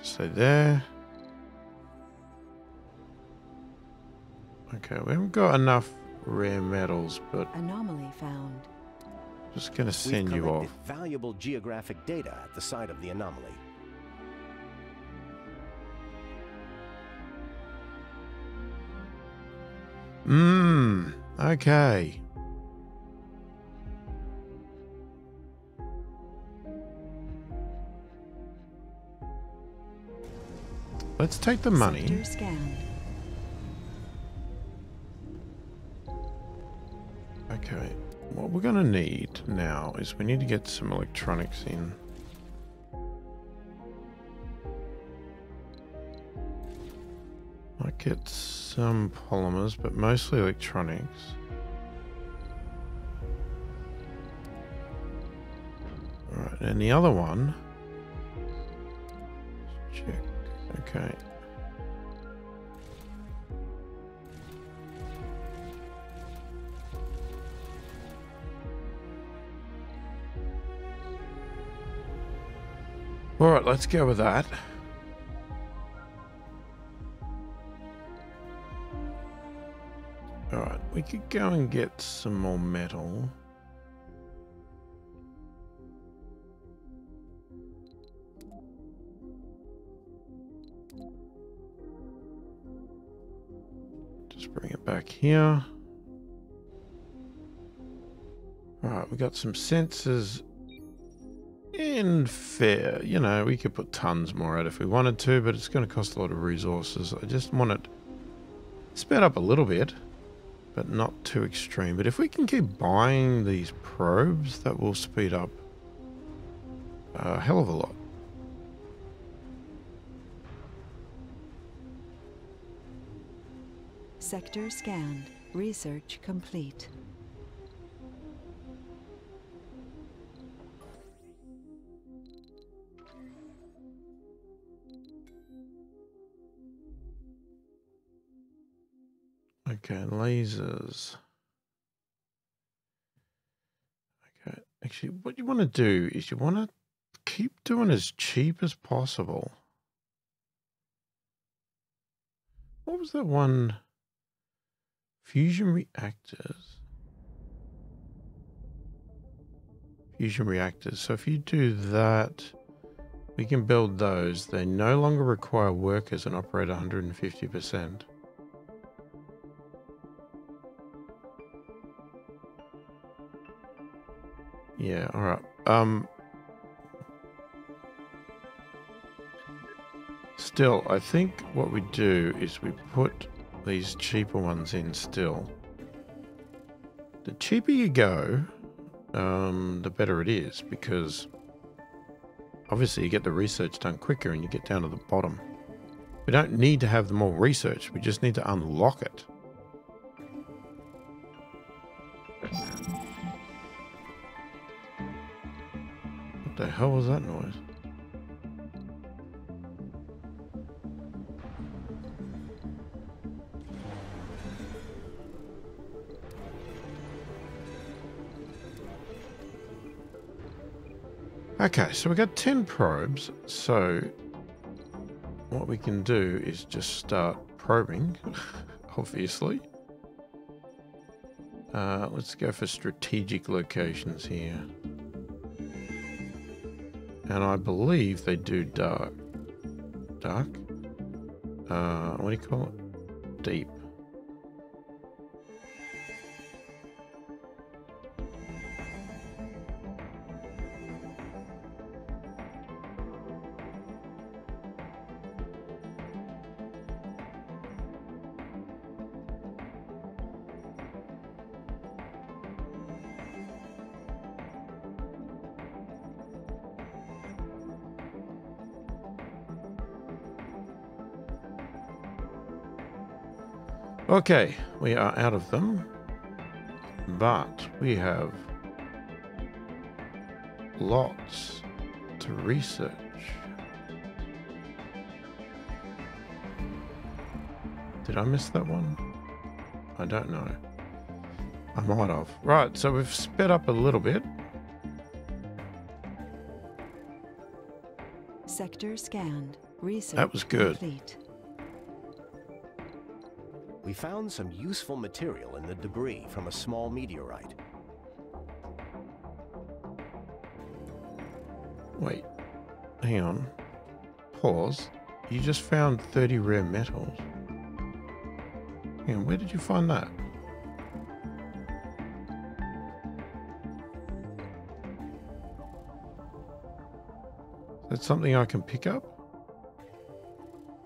Stay there. Okay, we haven't got enough rare metals, but anomaly found. Just gonna send you off. We've collected valuable geographic data at the site of the anomaly. Okay. Let's take the money. Okay. What we're going to need now is we need to get some electronics in. Might get some polymers, but mostly electronics. All right, and the other one. Check. Okay. All right, let's go with that. We could go and get some more metal. Just bring it back here. All right, we got some sensors in fair. You know, we could put tons more out if we wanted to, but it's going to cost a lot of resources. I just want it sped up a little bit, but not too extreme. But if we can keep buying these probes, that will speed up a hell of a lot. Sector scanned. Research complete. Okay, lasers. Okay, actually, what you want to do is you want to keep doing as cheap as possible. What was that one? Fusion reactors. Fusion reactors. So if you do that, we can build those. They no longer require workers and operate 150%. Yeah, all right. Still, I think what we do is we put these cheaper ones in still. The cheaper you go, the better it is, because obviously you get the research done quicker and you get down to the bottom. We don't need to have more research. We just need to unlock it. What the hell was that noise? Okay, so we got 10 probes, so what we can do is just start probing, obviously. Let's go for strategic locations here. And I believe they do dark. Dark? What do you call it? Deep. Okay, we are out of them, but we have lots to research. Did I miss that one? I don't know. I might have. Right, so we've sped up a little bit. Sector scanned. Research that was good. Complete. We found some useful material in the debris from a small meteorite. Wait, hang on. Pause. You just found 30 rare metals. Hang on, where did you find that? Is that something I can pick up?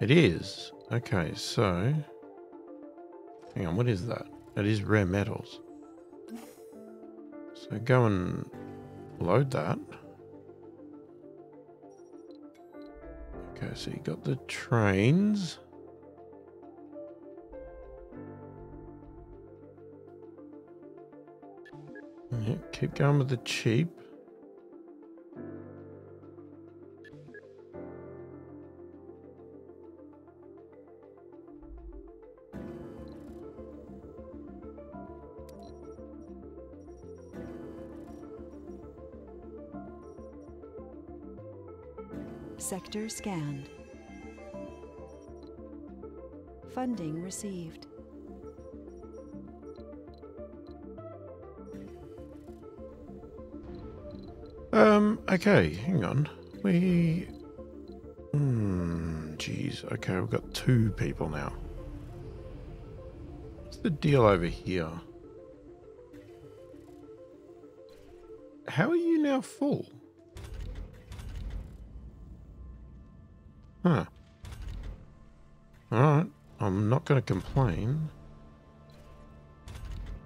It is. Okay, so... hang on, what is that? That is rare metals. So go and load that. Okay, so you got the trains. Yeah, keep going with the cheap. Sector scanned. Funding received. Okay, hang on. We... geez. Okay, we've got two people now. What's the deal over here? How are you now full? Huh. Alright, I'm not going to complain.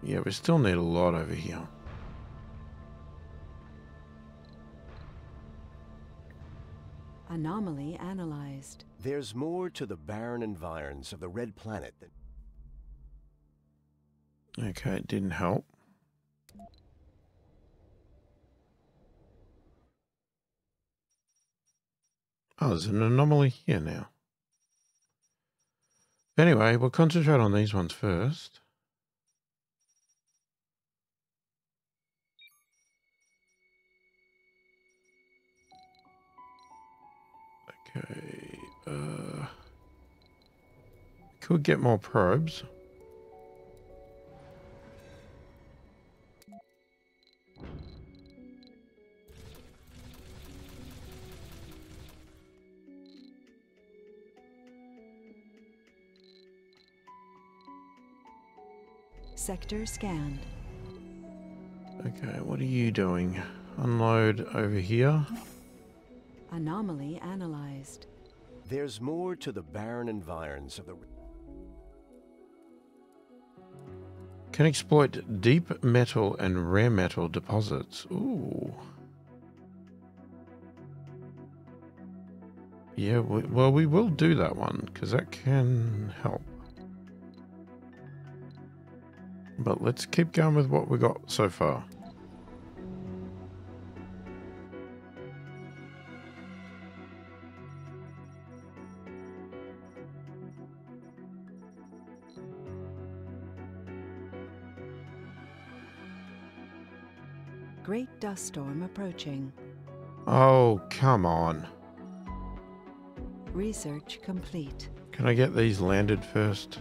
Yeah, we still need a lot over here. Anomaly analyzed. There's more to the barren environs of the red planet than... okay, it didn't help. Oh, there's an anomaly here now. Anyway, we'll concentrate on these ones first. Okay, could get more probes. Sector scanned. Okay, what are you doing? Unload over here. Anomaly analyzed. There's more to the barren environs of the... can exploit deep metal and rare metal deposits. Ooh. Yeah, well, we will do that one, because that can help. But let's keep going with what we got so far. Great dust storm approaching. Oh, come on. Research complete. Can I get these landed first?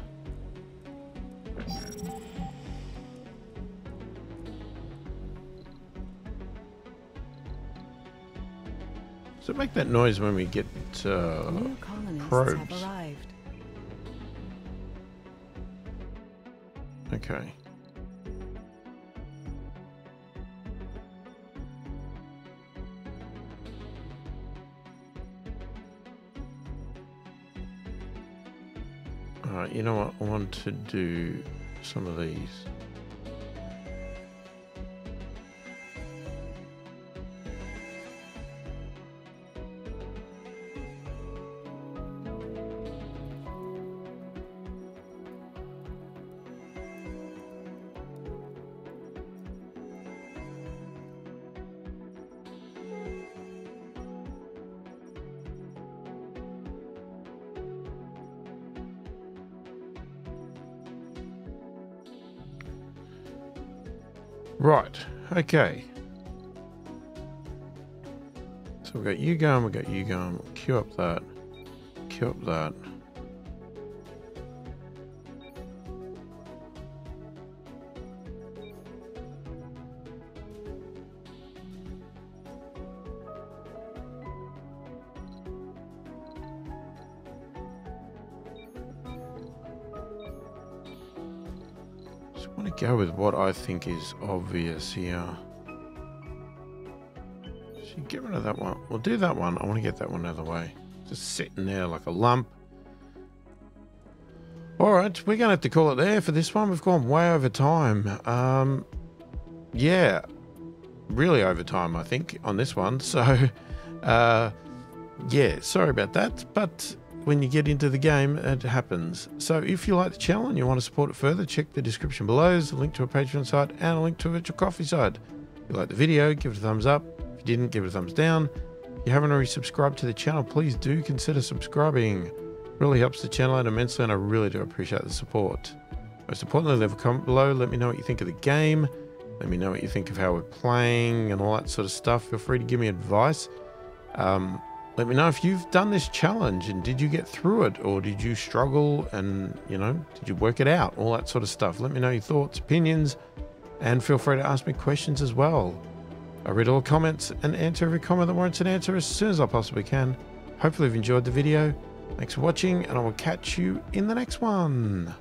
Does it make that noise when we get new colonists probes? Have arrived. Okay. Alright, you know what? I want to do some of these. Right, okay. So we've got you going, we've got you going. We'll queue up that, queue up that. Go with what I think is obvious here. So you get rid of that one. We'll do that one. I want to get that one out of the way. Just sitting there like a lump. All right, we're going to have to call it there for this one. We've gone way over time. Yeah, really over time, I think, on this one. So, yeah, sorry about that. But when you get into the game, it happens. So if you like the channel and you want to support it further, check the description below. There's a link to a Patreon site and a link to a virtual coffee site. If you like the video, give it a thumbs up. If you didn't, give it a thumbs down. If you haven't already subscribed to the channel, please do consider subscribing. It really helps the channel out immensely, and I really do appreciate the support. Most importantly, leave a comment below. Let me know what you think of the game. Let me know what you think of how we're playing and all that sort of stuff. Feel free to give me advice. Let me know if you've done this challenge and did you get through it, or did you struggle and, you know, did you work it out? All that sort of stuff. Let me know your thoughts, opinions, and feel free to ask me questions as well. I read all comments and answer every comment that warrants an answer as soon as I possibly can. Hopefully you've enjoyed the video. Thanks for watching, and I will catch you in the next one.